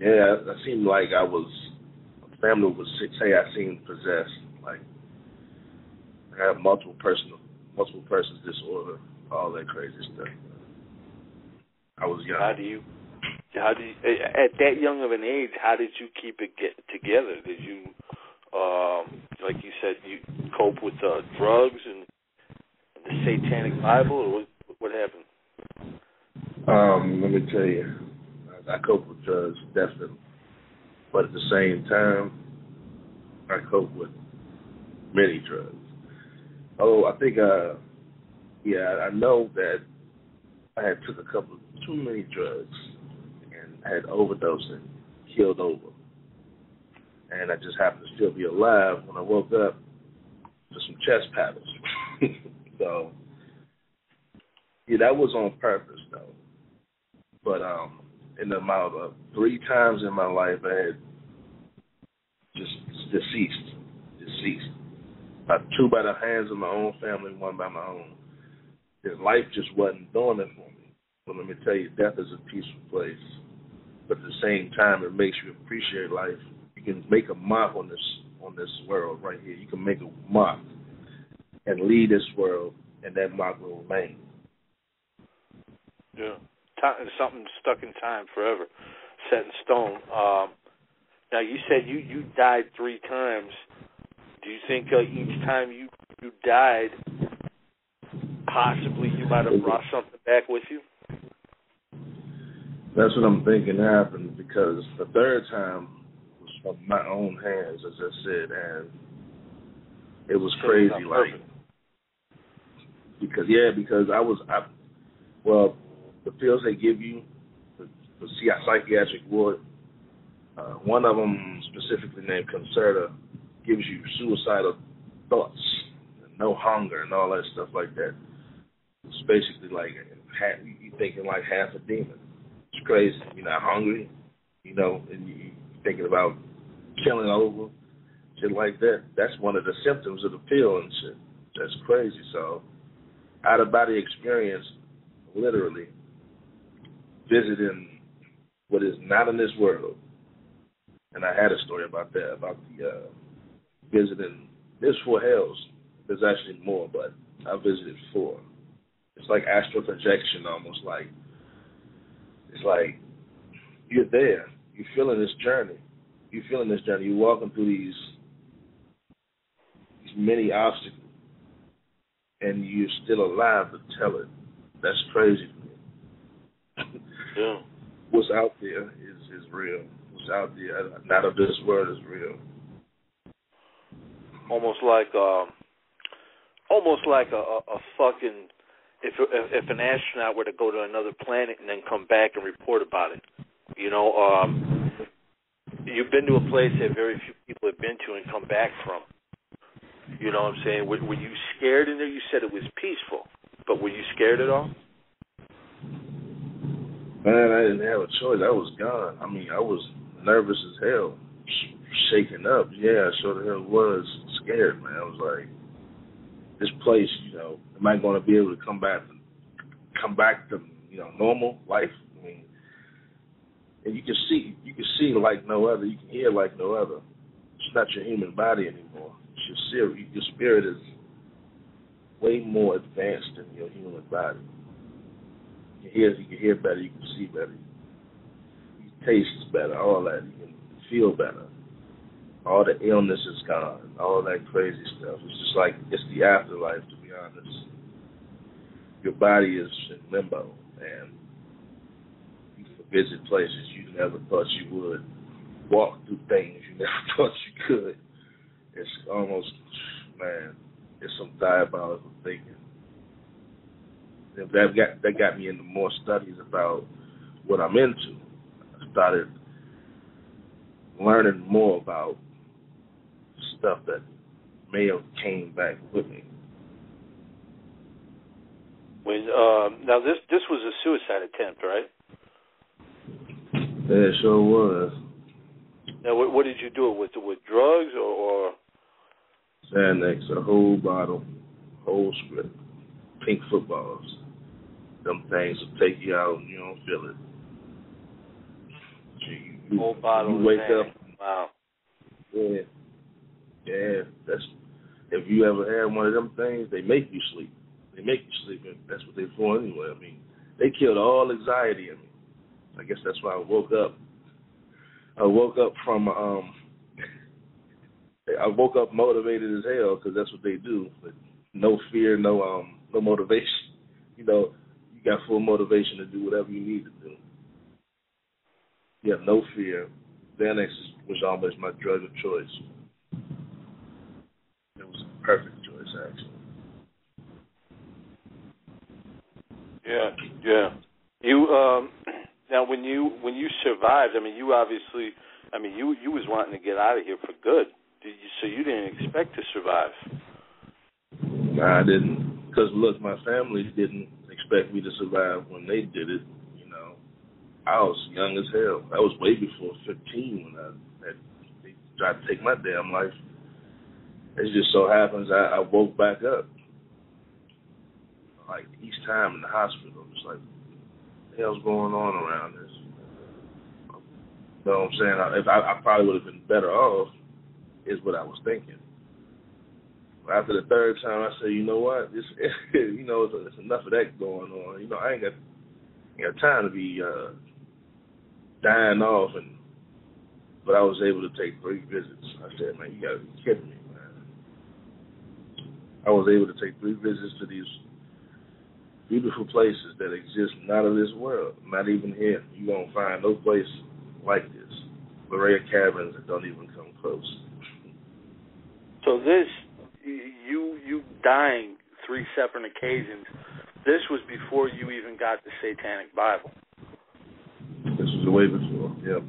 Yeah, I seemed like I was, my family was 6A, I seemed possessed. Like, I have multiple person's disorder, all that crazy stuff. I was young. How do you, at that young of an age, how did you keep it together? Did you, like you said, you cope with drugs and the Satanic Bible, or what happened? Let me tell you, I cope with drugs, definitely. But at the same time, I cope with many drugs. Oh, I think, I know that I had took a couple, too many drugs, and had overdosed and killed over. And I just happened to still be alive when I woke up to some chest paddles. So, yeah, that was on purpose, though. But in the amount of 3 times in my life, I had just deceased. About 2 by the hands of my own family, 1 by my own. His life just wasn't doing it for me. But let me tell you, death is a peaceful place. But at the same time, it makes you appreciate life. You can make a mark on this world right here. You can make a mark and leave this world, and that mark will remain. Yeah. Something stuck in time forever, set in stone. Now, you said you died 3 times. Do you think each time you died, possibly you might have brought something back with you? That's what I'm thinking happened, because the 3rd time was from my own hands, as I said, and it was crazy, like, because the pills they give you for psychiatric ward, one of them specifically named Concerta gives you suicidal thoughts, and no hunger, and all that stuff like that. It's basically like you thinking like half a demon. It's crazy. You're not hungry, and you're thinking about killing over, shit like that. That's one of the symptoms of the pill and shit. That's crazy. So, out of body experience, literally. Visiting what is not in this world, and I had a story about that, about the visiting. There's 4 hells. There's actually more, but I visited 4. It's like astral projection, almost like. It's like you're there. You're feeling this journey. You're walking through these many obstacles, and you're still alive to tell it. That's crazy. Yeah. What's out there is real. What's out there, not of this world, is real. Almost like a fucking, if an astronaut were to go to another planet and then come back and report about it. You've been to a place that very few people have been to and come back from. You know what I'm saying? Were you scared in there? You said it was peaceful, but were you scared at all? Man, I didn't have a choice. I was gone. I mean, I was nervous as hell, shaken up. Yeah, I sure the hell was scared, man. I was like, this place, am I going to be able to come back to normal life? I mean, and you can see like no other. You can hear like no other. It's not your human body anymore. It's your spirit. Your spirit is way more advanced than your human body. You can hear better, you can see better, you can taste better, all that, you can feel better. All the illness is gone, all that crazy stuff. It's just like, it's the afterlife, to be honest. Your body is in limbo, and you can visit places you never thought you would, walk through things you never thought you could. It's almost, man, it's some diabolical thinking. That got me into more studies about what I'm into. I started learning more about stuff that may have came back with me. When now this was a suicide attempt, right? Yeah, it sure was. Now, what did you do? With drugs or? Xanax, a whole bottle, whole script, pink footballs. Them things will take you out and you don't feel it. Whole bottle. You wake up. Wow. Yeah. Yeah. That's if you ever had one of them things, they make you sleep. They make you sleep, and that's what they're for anyway. I mean, they killed all anxiety in me. I guess that's why I woke up. I woke up from I woke up motivated as hell because that's what they do. But no fear, no motivation. You know, you got full motivation to do whatever you need to do. You have no fear. Xanax was almost my drug of choice. It was a perfect choice, actually. Yeah, yeah. You now when you survived, I mean, you obviously, I mean, you was wanting to get out of here for good. So you didn't expect to survive. Nah, I didn't. Because, look, my family didn't expect me to survive when they did it, you know. I was young as hell. I was way before 15 when they tried to take my damn life. It just so happens I woke back up. Like, each time in the hospital, it's like, what the hell's going on around this? You know what I'm saying? I probably would have been better off. Is what I was thinking. But after the third time, I said, you know what? This, you know, it's enough of that going on. You know, I ain't got time to be dying off. And but I was able to take 3 visits. I said, man, you gotta be kidding me, man. I was able to take 3 visits to these beautiful places that exist not of this world, not even here. You won't find no place like this. Berea cabins that don't even come close. So this, you dying 3 separate occasions, this was before you even got the Satanic Bible. This was way before, yeah.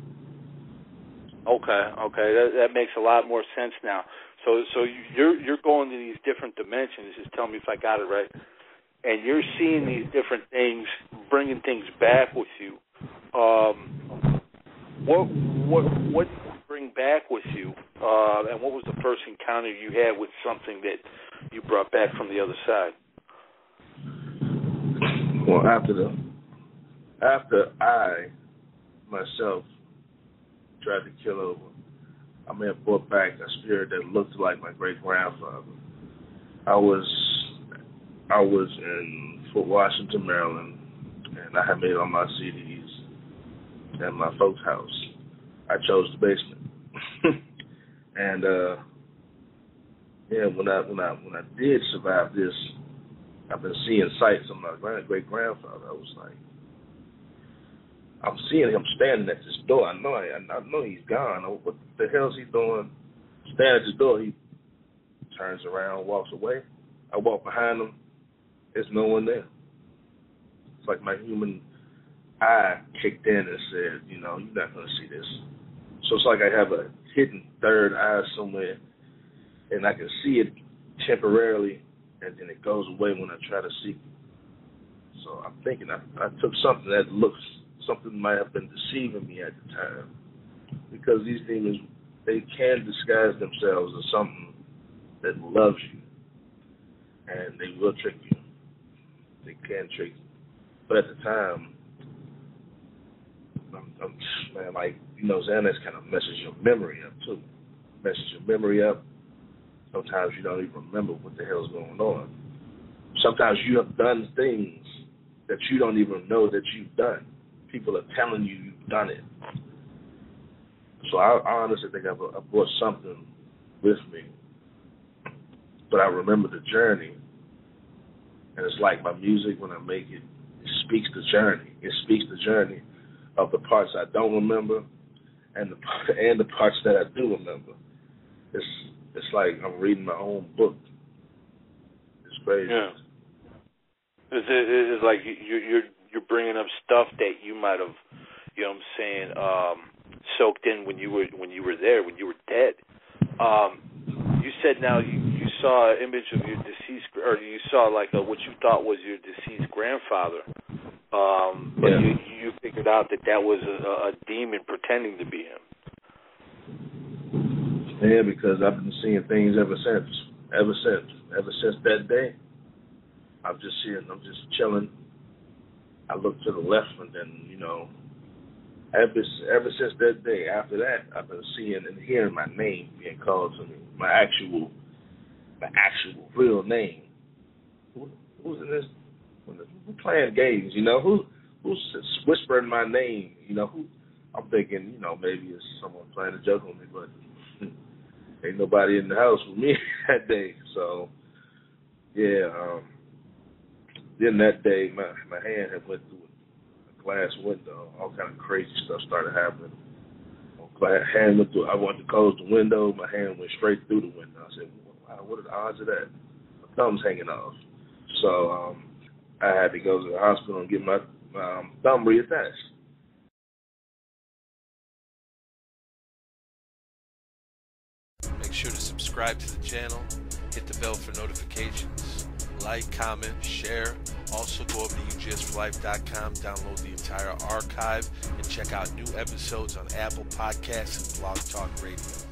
Okay, that makes a lot more sense now. So you're going to these different dimensions, just tell me if I got it right, and you're seeing these different things, bringing things back with you. What did you bring back with you, and what was the first encounter you had with something that you brought back from the other side? Well, after I myself tried to kill over, I may have brought back a spirit that looked like my great grandfather. I was in Fort Washington, Maryland, and I had made all my CDs. At my folks' house. I chose the basement. And yeah, when I did survive this, I've been seeing sights of my great grandfather. I was like, I'm seeing him standing at this door. I know he's gone. Oh, what the hell's he doing? Standing at this door, he turns around, walks away. I walk behind him. There's no one there. It's like my human I kicked in and said, you know, you're not going to see this. So it's like I have a hidden third eye somewhere, and I can see it temporarily, and then it goes away when I try to see it. So I'm thinking I took something that looks, something might have been deceiving me at the time, because these demons, they can disguise themselves as something that loves you, and they will trick you. They can trick you. But at the time, man, like, you know, Xanax kind of messes your memory up, too. Messes your memory up. Sometimes you don't even remember what the hell's going on. Sometimes you have done things that you don't even know that you've done. People are telling you you've done it. So I honestly think I brought something with me. But I remember the journey. And it's like my music, when I make it, it speaks the journey. It speaks the journey of the parts I don't remember, and the parts that I do remember. It's like I'm reading my own book. It's crazy. Yeah. It's like you're bringing up stuff that you might have, you know what I'm saying, soaked in when you were there, when you were dead. You said now you saw an image of your deceased, or you saw like what you thought was your deceased grandfather. But yeah. You figured out that was a demon pretending to be him. Yeah, because I've been seeing things ever since that day. I'm just chilling. I look to the left, and then, you know, Ever since that day, after that, I've been seeing and hearing my name being called to me, my actual real name. Who's in this? Who's playing games? You know, who's whispering my name? You know, who? I'm thinking, you know, maybe it's someone playing a joke on me, but ain't nobody in the house with me that day. So, yeah. Then that day, my hand had went through glass window. All kind of crazy stuff started happening. My hand went through. I wanted to close the window. My hand went straight through the window. I said, wow, what are the odds of that? My thumb's hanging off. So I had to go to the hospital and get my thumb reattached. Make sure to subscribe to the channel. Hit the bell for notifications. Like, comment, share. Also go over to ugsforlife.com, download the entire archive, and check out new episodes on Apple Podcasts and Blog Talk Radio.